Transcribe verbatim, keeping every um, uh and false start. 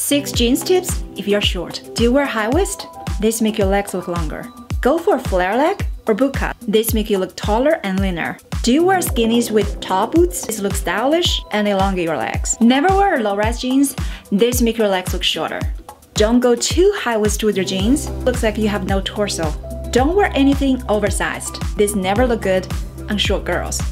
six jeans tips if you're short. Do you wear high waist? These make your legs look longer. Go for a flare leg or boot cut. These make you look taller and leaner. Do you wear skinnies with tall boots? These look stylish and elongate your legs. Never wear low-rise jeans. These make your legs look shorter. Don't go too high-waist with your jeans. Looks like you have no torso. Don't wear anything oversized. These never look good on short girls.